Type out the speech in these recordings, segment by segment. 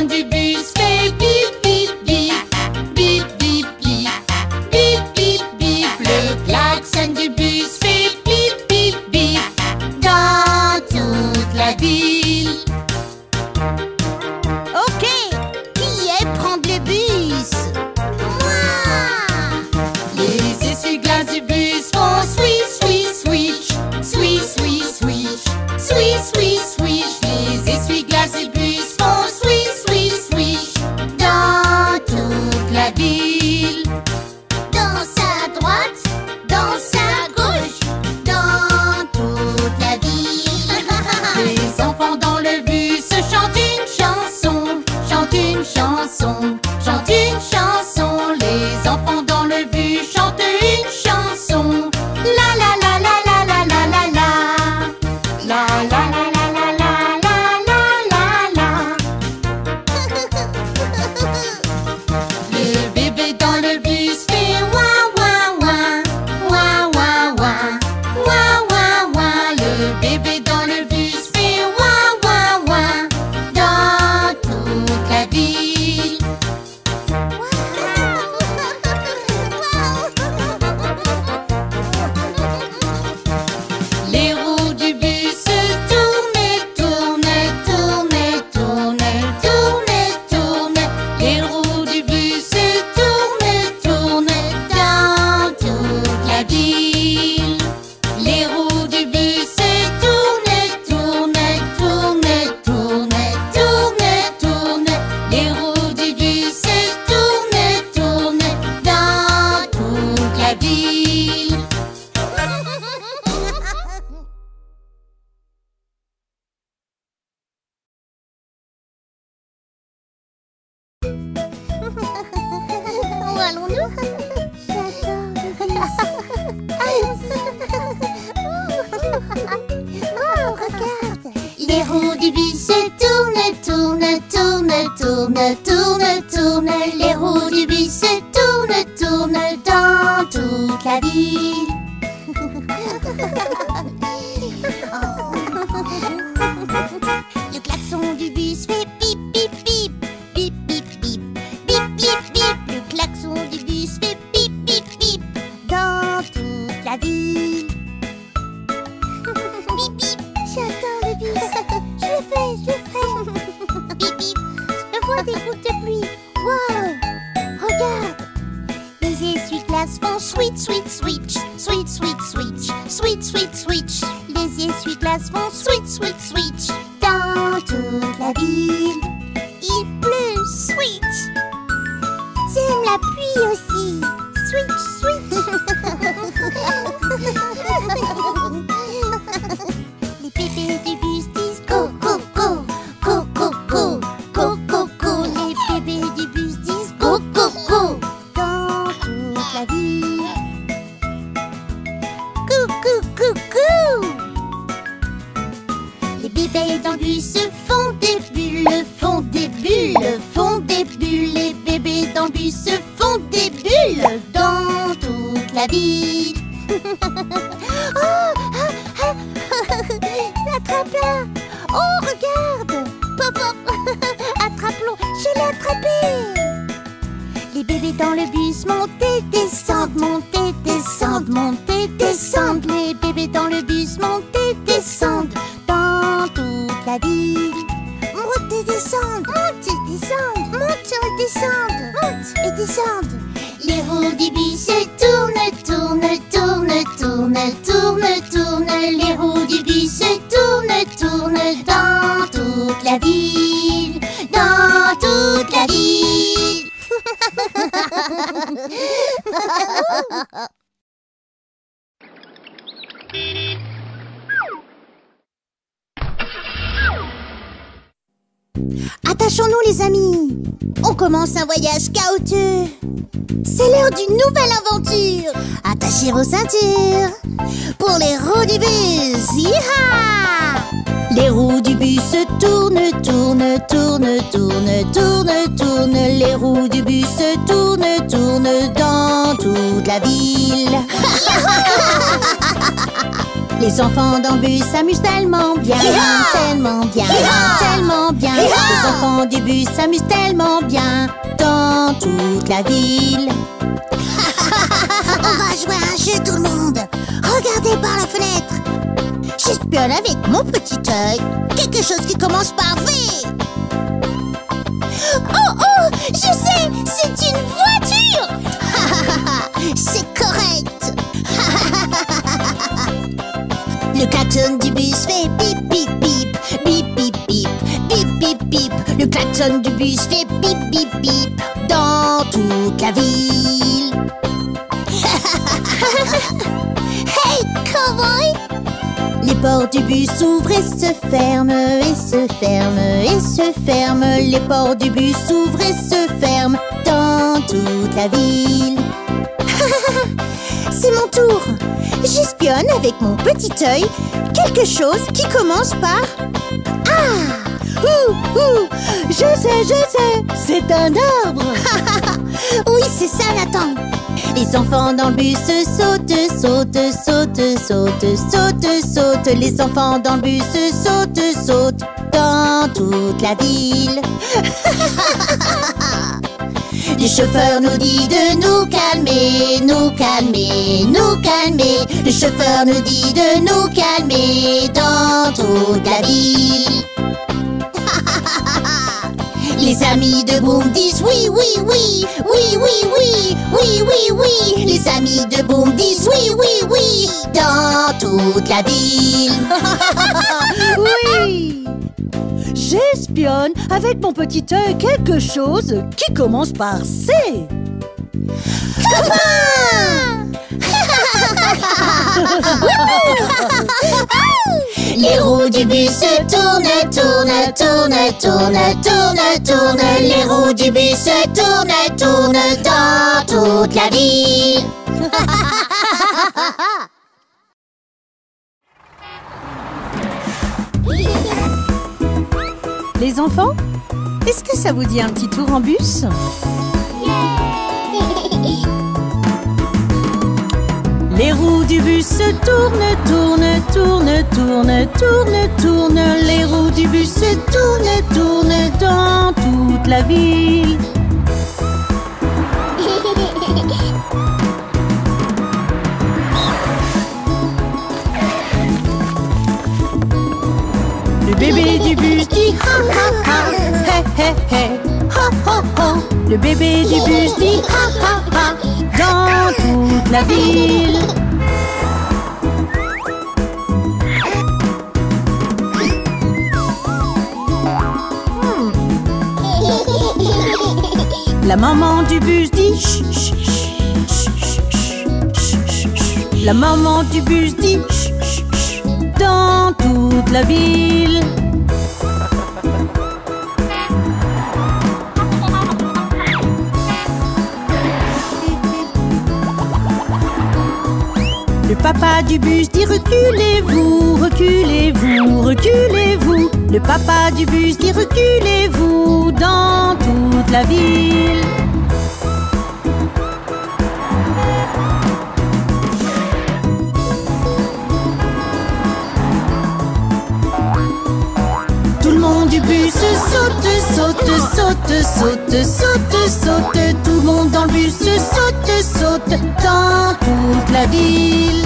entendu bus fait bip bip bip, bip bip bip, bip bip bip. Le klaxon du bus fait bip bip bip dans toute la ville. Ok, qui est prendre le bus? Moi. Les essuie-glaces du bus font swish swish swish, swish swish swish, swish swish swish. Les essuie-glaces du bus font swish swish swish dans toute la ville. Dans sa droite, dans sa gauche, dans toute la ville. Les enfants dans le bus chantent une chanson, chantent une chanson, chantent une chanson. Les enfants dans le bus chantent une chanson. La la la la la la la la la. La la la la la la la la la. Le bébé dans le bus fait ouah ouah ouah, ouah ouah ouah, ouah ouah ouah. Le bébé dans le bus fait ouah ouah ouah dans toute la ville. Les roues du bus se tournaient, tournaient, tournaient, tournaient, tournaient, tournaient. Les roues du bus se tournaient, tournaient dans toute la ville. Les roues du bus se tournaient, tournaient, tournaient, tournaient, tournaient, tournaient. Les roues du bus se tournaient, tournaient dans toute la ville. Où allons-nous? Oh, regarde! Les roues du bus se tournent, tournent, tournent, tournent, tournent, tournent. Les roues du bus se tournent, tournent dans toute la ville. Le klaxon du bus fait pip, pip, pip, pip, pip, pip, pip, pip, pip. Le klaxon du bus fait pip, pip, pip dans toute la ville. Pip, pip, j'adore le bus. Je le fais, je le fais. Pip, pip, je vois des gouttes de pluie. Wow, regarde. Les essuie-glaces font switch, switch, switch, switch, switch, switch, switch, switch, switch. Les essuie-glaces font switch, switch, switch dans toute la ville. Il pleut, switch. J'aime la pluie aussi. Switch, switch. Les bébés du bus disent go, go, go, go, go, go, go, go, go. Les bébés du bus disent go, go, go dans toute la ville. Cou, cou, cou, cou. Les bébés dans le bus se font des bulles, font des bulles, font des bulles. Les bébés dans le bus se font des bulles dans toute la ville. Oh, attrape-la. Oh, regarde. Pop, pop. Attrape-l'eau. Je l'ai attrapé. Les bébés dans le bus montent et descendent, montent et descendent, montent et descendent. Les bébés dans le bus montent et descendent dans toute la ville. Monte et descende, monte et descende, monte et descende, monte et descende. Les roues du bus se tournent, tournent, tournent, tournent, tournent, tournent. Les roues du bus se tournent, tournent dans toute la ville, dans toute la ville. Attachons-nous les amis, on commence un voyage chaotique. C'est l'heure d'une nouvelle aventure. Attachez vos ceintures pour les roues du bus. Hi-ha! Les roues du bus se tournent, tournent, tournent, tournent, tournent, tournent. Les roues du bus se tournent, tournent dans toute la ville. Les enfants dans le bus s'amusent tellement bien, tellement bien, tellement bien. Les enfants du bus s'amusent tellement bien dans toute la ville. On va jouer à un jeu tout le monde. Regardez par la fenêtre. J'espionne avec mon petit œil quelque chose qui commence par V. Oh oh, je sais, c'est une voiture. C'est correct. Le klaxon du bus fait bip bip bip, bip bip bip, bip bip bip. Le klaxon du bus fait bip bip bip dans toute la ville. Hey cowboy! Les portes du bus s'ouvrent et se ferment, et se ferment, et se ferment. Les portes du bus s'ouvrent et se ferment dans toute la ville. C'est mon tour. J'espionne avec mon petit œil quelque chose qui commence par A. Ouh, ouh, je sais, c'est un arbre. Oui, c'est ça, Nathan. Les enfants dans le bus sautent, sautent, sautent, sautent, sautent, sautent. Les enfants dans le bus sautent, sautent dans toute la ville. Le chauffeur nous dit de nous calmer, nous calmer, nous calmer. Le chauffeur nous dit de nous calmer dans toute la ville. Les amis de Boom disent oui, oui, oui, oui, oui, oui, oui, oui, oui. Les amis de Boom disent oui, oui, oui, dans toute la ville. Oui. J'espionne avec mon petit œil quelque chose qui commence par C. Les roues du bus se tournent, tournent, tournent, tournent, tournent, tournent. Les roues du bus se tournent, tournent dans toute la ville. Les enfants, est-ce que ça vous dit un petit tour en bus? Les roues du bus se tournent, tournent, tournent, tournent, tournent, tournent. Les roues du bus se tournent, tournent dans toute la ville. Le bébé du bus dit ha ha ha, hé hé hé, ha ha ha. Le bébé du bus dit ha ha ha dans toute la ville. La maman du bus dit ch ch ch ch ch. La maman du bus dit ch ch ch dans toute la ville. Le papa du bus dit reculez-vous, reculez-vous, reculez-vous. Le papa du bus dit reculez-vous dans toute la ville. Tout le monde du bus saute, saute, saute, saute, saute, saute. Tout le monde dans le bus saute, saute dans toute la ville.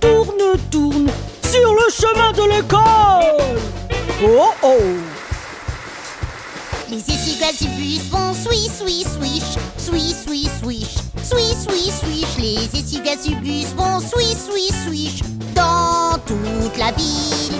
Tourne, tourne, l'école. Oh oh. Les essuie-glaces du bus font swish swish swish, swish swish swish, swish swish swish. Les essuie-glaces du bus font swish swish swish dans toute la ville.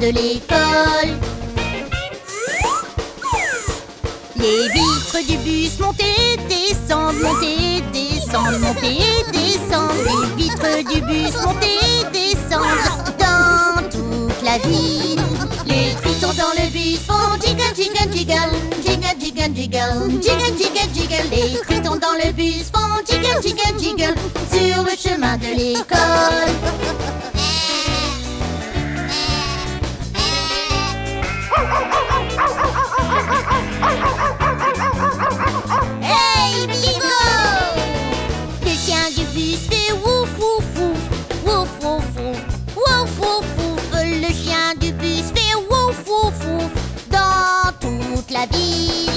De l'école. Les vitres du bus montent et descendent, montent et descendent, montent et descendent. Les vitres du bus montent et descendent dans toute la ville. Les tritons dans le bus font jiggle jiggle jiggle, jiggle jiggle jiggle, jiggle jiggle jiggle. Les tritons dans le bus font jiggle jiggle jiggle sur le chemin de l'école. Hey, bingo! Le chien du bus fait wouf wouf wouf, wouf wouf wouf, wouf wouf wouf. Le chien du bus fait wouf wouf wouf dans toute la ville.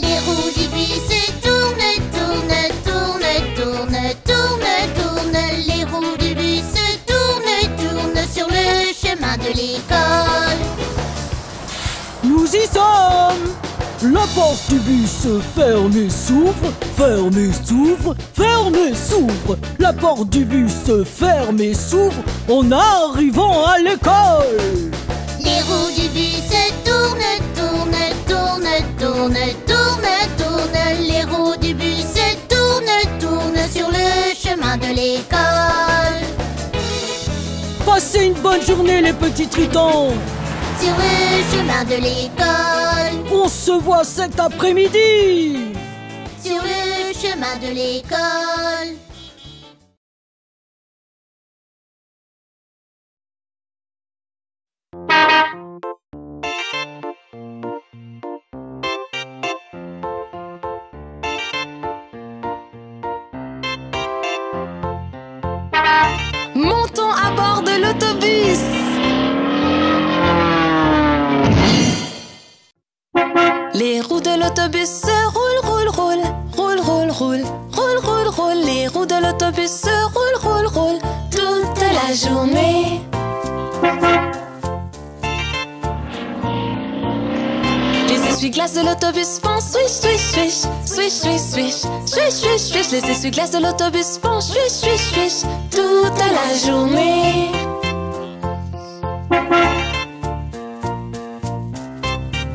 Les roues du bus se tournent, tournent, tournent, tournent, tournent, tournent. Les roues du bus se tournent, tournent sur le chemin de l'école. Nous y sommes! La porte du bus ferme et s'ouvre, ferme et s'ouvre, ferme et s'ouvre. La porte du bus ferme et s'ouvre en arrivant à l'école. Les roues du bus tournent, tournent, tournent, tournent, tournent, tournent. Les roues du bus tournent, tournent sur le chemin de l'école. Passez une bonne journée les petits tritons! Sur le chemin de l'école. On se voit cet après-midi. Sur le chemin de l'école. Montons à bord de l'autobus. Les roues de l'autobus se roulent, roulent, roulent, roulent, roulent, roulent, roulent, roulent, roulent. Les roues de l'autobus se roulent, roulent, roulent toute la journée. Les essuie-glaces de l'autobus font swish, swish, swish, swish, swish, swish, swish, swish, swish. Les essuie-glaces de l'autobus font swish, swish, swish toute la journée.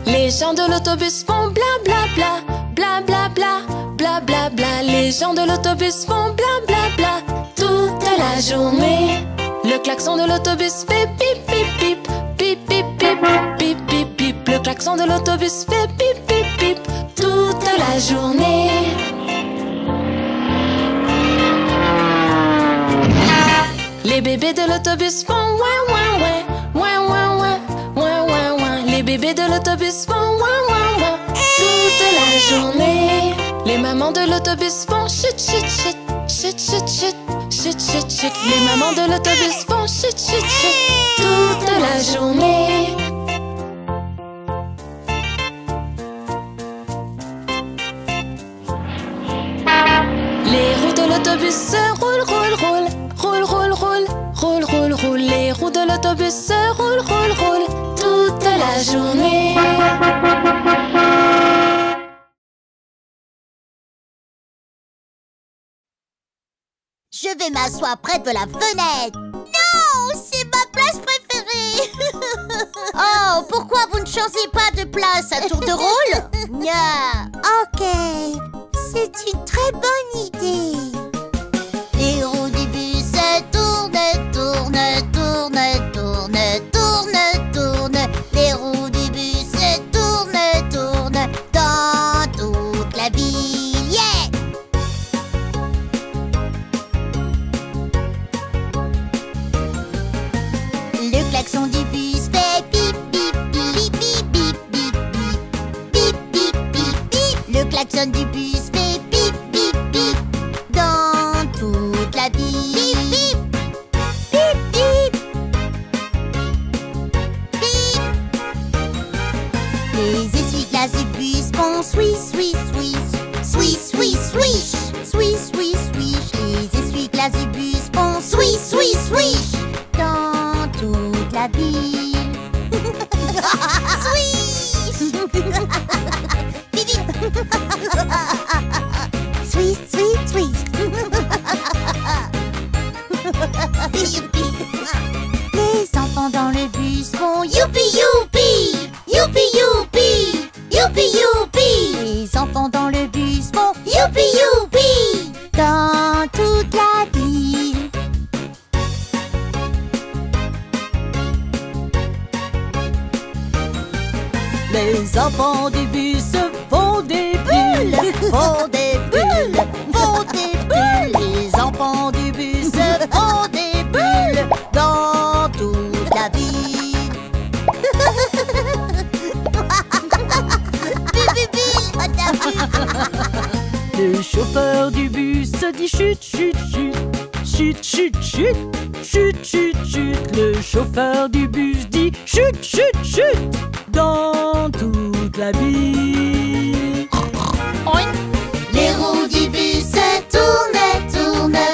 Les gens de l'autobus font bla bla bla, bla bla bla, bla bla bla. Les gens de l'autobus font bla bla bla toute la journée. Le klaxon de l'autobus fait pip pip pip, pip pip pip, pip pip pip. Le klaxon de l'autobus fait pip pip pip toute la journée. Les bébés de l'autobus font ouin ouin ouin, ouin ouin ouin, ouin ouin ouin. Les bébés de l'autobus font journée. Les mamans de l'autobus font chut chut chut, chut chut chut, chut chut chut. Les mamans de l'autobus font chut chut chut toute la journée. Les roues de l'autobus se roulent, roulent, roulent, roulent, roulent, roulent, roulent, roulent, roulent. Les roues de l'autobus se roulent, roulent, roulent toute la journée. Je vais m'asseoir près de la fenêtre. Non, c'est ma place préférée. Oh, pourquoi vous ne changez pas de place à tour de rôle? Nya. Ok, c'est une très bonne idée. Les roues du bus tournent, tournent, tournent, tournent, tournent, tournent. Les roues du bus tournent, tournent dans toute la ville. Le klaxon du bus fait bip bip bip dans la zubus font swish, swish, swish dans toute la ville. Swish. Vite, vite. Swish, swish, swish. Youpi. Les enfants dans le bus font youpi, youpi. Youpi, youpi. Youpi, youpi. Les enfants dans le bus font youpi, youpi dans toute la ville. Les enfants du bus font des bulles, font des bulles, font des bulles. Les enfants du bus font des bulles dans toute la ville. Le chauffeur du bus dit chut, chut, chut, chut, chut, chut, chut, chut, chut. Le chauffeur du bus dit chut, chut, chut dans toute la ville. Les roues du bus tournent, tournent,